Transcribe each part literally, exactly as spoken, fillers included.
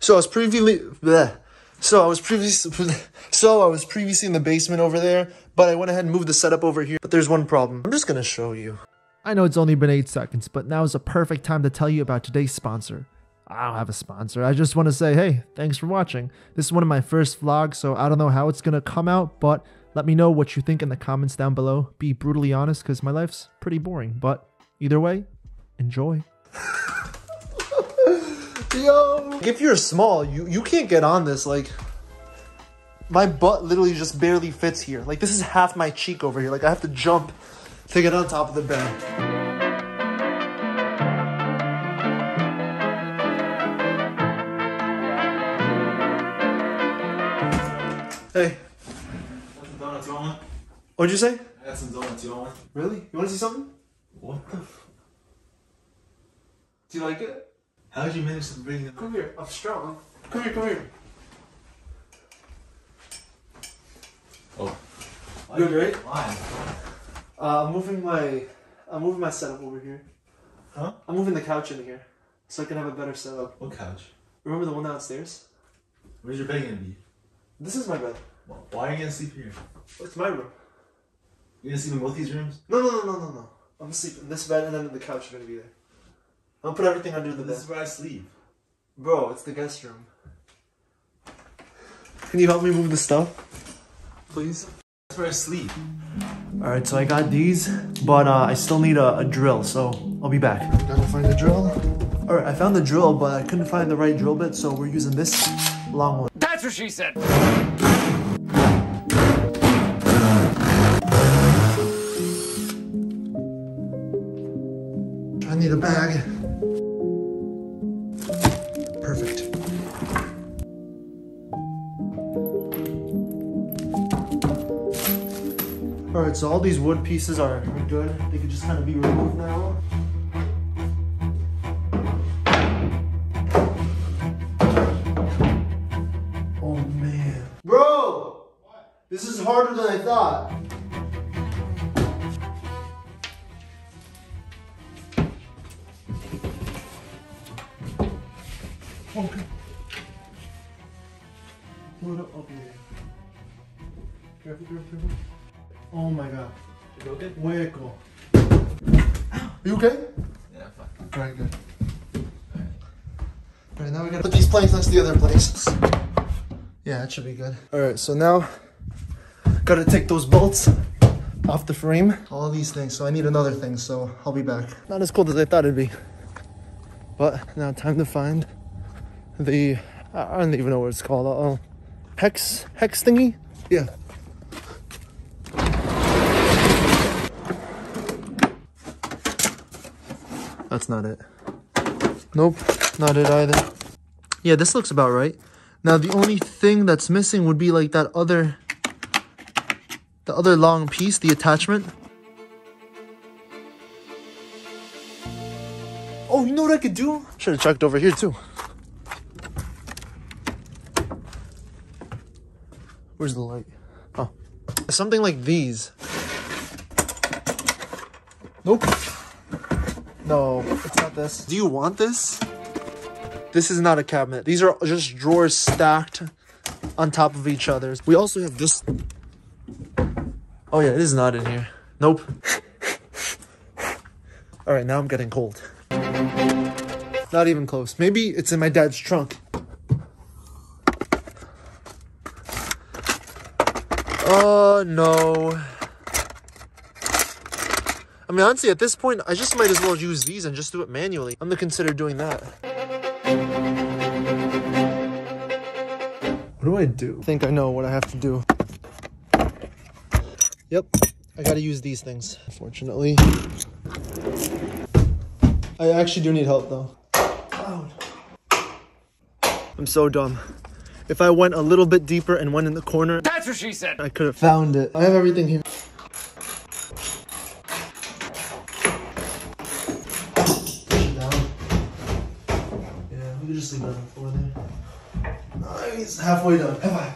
So I was previously, bleh. so I was previously, so I was previously in the basement over there, but I went ahead and moved the setup over here. But there's one problem. I'm just gonna show you. I know it's only been eight seconds, but now is a perfect time to tell you about today's sponsor. I don't have a sponsor. I just want to say, hey, thanks for watching. This is one of my first vlogs, so I don't know how it's gonna come out, but let me know what you think in the comments down below. Be brutally honest, because my life's pretty boring. But either way, enjoy. Yo, if you're small, you you can't get on this. Like, my butt literally just barely fits here. Like, this is half my cheek over here. Like, I have to jump to get on top of the bed. Hey, that's some donuts. You want one? What'd you say? I got some donuts. You want one? Really? You want to see something? What the? F Do you like it? How did you manage to bring them? Come here, I'm strong. Come here, come here. Oh. Good, right? Why? Uh, I'm moving my, I'm moving my setup over here. Huh? I'm moving the couch in here, so I can have a better setup. What couch? Remember the one downstairs? Where's your bed gonna be? This is my bed. Why are you gonna sleep here? It's my room. You gonna sleep in both these rooms? No, no, no, no, no, no. I'm gonna sleep in this bed and then the couch is gonna be there. I'll put everything under the this bed. This is where I sleep. Bro, it's the guest room. Can you help me move the stuff? Please? That's where I sleep. Alright, so I got these, but uh, I still need a, a drill, so I'll be back. Gotta find the drill. Alright, I found the drill, but I couldn't find the right drill bit, so we're using this long one. That's what she said! I need a bag. Perfect. Alright, so all these wood pieces are good. They can just kind of be removed now. Oh man. Bro! What? This is harder than I thought. Okay. Pull it up, up here. Careful, careful, careful. Oh my god. You okay? Hueco. You okay? Yeah, fine. Alright, good. Alright, All right, now we gotta put these planks next to the other planks. Yeah, that should be good. Alright, so now, gotta take those bolts off the frame. All these things, so I need another thing, so I'll be back. Not as cold as I thought it'd be. But now time to find the, I don't even know what it's called, uh-oh, hex, hex thingy? Yeah. That's not it. Nope, not it either. Yeah, this looks about right. Now the only thing that's missing would be like that other, the other long piece, the attachment. Oh, you know what I could do? Should have checked over here too. Where's the light? Oh. Something like these. Nope. No, it's not this. Do you want this? This is not a cabinet. These are just drawers stacked on top of each other. We also have this. Oh yeah, it is not in here. Nope. All right, now I'm getting cold. Not even close. Maybe it's in my dad's trunk. Oh, uh, no. I mean, honestly, at this point, I just might as well use these and just do it manually. I'm gonna consider doing that. What do I do? I think I know what I have to do. Yep, I gotta use these things, unfortunately. I actually do need help, though. Loud. I'm so dumb. If I went a little bit deeper and went in the corner, that's what she said, I could have found it. I have everything here. Down. Yeah, we can just leave it on the floor there. Nice, halfway done. Have I?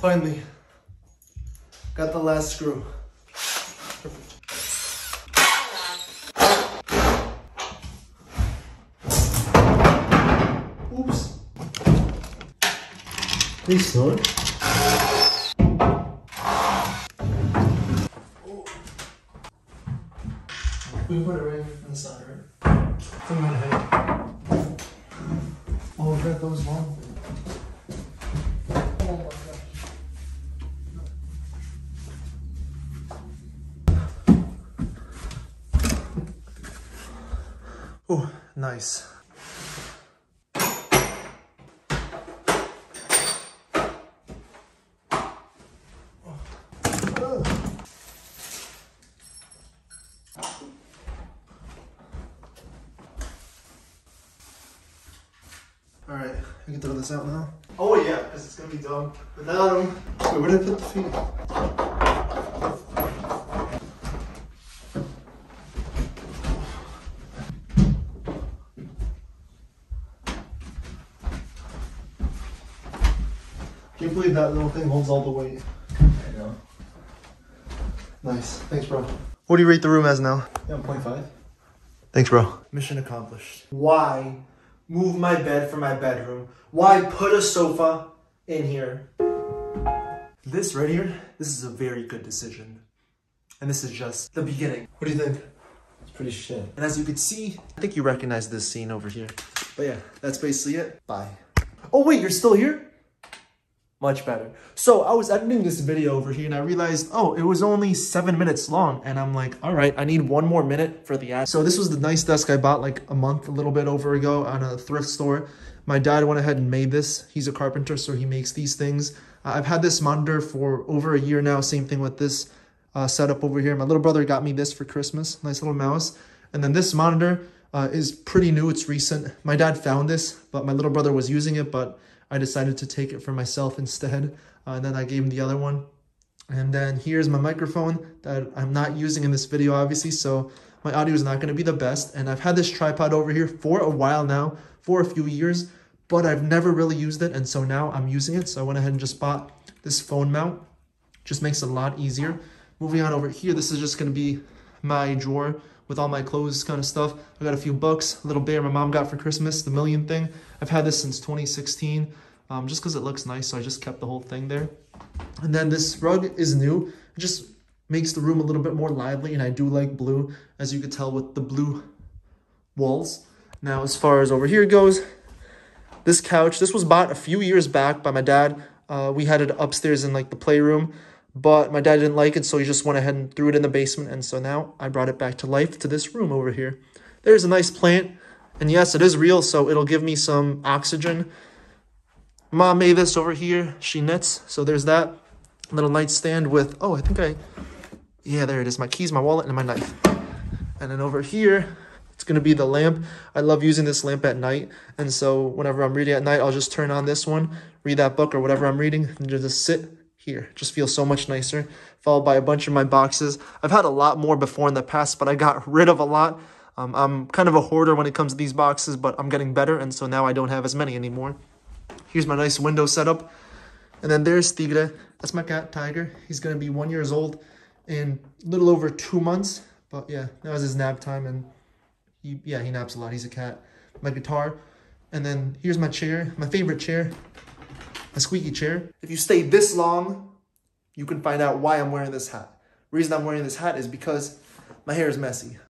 finally got the last screw. Perfect. Oops. Please don't. We put it right on the side, right? Come on ahead. Oh, we've got those long. Oh my gosh. Oh, nice. Alright, I can throw this out now. Oh yeah, because it's gonna be dumb without them. Wait, where did I put the feet? Can't believe that little thing holds all the weight. I know. Nice. Thanks, bro. What do you rate the room as now? Yeah, point five. Thanks, bro. Mission accomplished. Why? Move my bed from my bedroom? Why put a sofa in here? This right here, this is a very good decision. And this is just the beginning. What do you think? It's pretty shit. And as you can see, I think you recognize this scene over here. But yeah, that's basically it. Bye. Oh wait, you're still here? Much better. So I was editing this video over here and I realized, oh, it was only seven minutes long. And I'm like, all right, I need one more minute for the ad. So this was the nice desk I bought like a month, a little bit over ago on a thrift store. My dad went ahead and made this. He's a carpenter, so he makes these things. Uh, I've had this monitor for over a year now. Same thing with this uh, setup over here. My little brother got me this for Christmas, nice little mouse. And then this monitor uh, is pretty new, it's recent. My dad found this, but my little brother was using it, but I decided to take it for myself instead, uh, and then I gave him the other one. And then here's my microphone that I'm not using in this video, obviously, so my audio is not gonna be the best. And I've had this tripod over here for a while now, for a few years, but I've never really used it, and so now I'm using it. So I went ahead and just bought this phone mount. Just makes it a lot easier. Moving on over here, this is just gonna be my drawer with all my clothes kind of stuff. I got a few books, a little bear my mom got for Christmas, the million thing. I've had this since twenty sixteen, um, just because it looks nice, so I just kept the whole thing there. And then this rug is new. It just makes the room a little bit more lively, and I do like blue, as you could tell with the blue walls. Now, as far as over here goes, this couch, this was bought a few years back by my dad. Uh, we had it upstairs in like the playroom, but my dad didn't like it, so he just went ahead and threw it in the basement, and so now I brought it back to life to this room over here. There's a nice plant, and yes, it is real, so it'll give me some oxygen. Mom made this over here. She knits, so there's that little nightstand with, oh, I think I, yeah, there it is, my keys, my wallet, and my knife. And then over here, it's gonna be the lamp. I love using this lamp at night, and so whenever I'm reading at night, I'll just turn on this one, read that book or whatever I'm reading, and just sit here. Just feels so much nicer, followed by a bunch of my boxes. I've had a lot more before in the past, but I got rid of a lot. Um, I'm kind of a hoarder when it comes to these boxes, but I'm getting better, and so now I don't have as many anymore. Here's my nice window setup. And then there's Tigre. That's my cat, Tiger. He's going to be one year old in a little over two months. But yeah, that was his nap time, and he, yeah, he naps a lot. He's a cat. My guitar. And then here's my chair, my favorite chair. A squeaky chair. If you stay this long, you can find out why I'm wearing this hat. The reason I'm wearing this hat is because my hair is messy.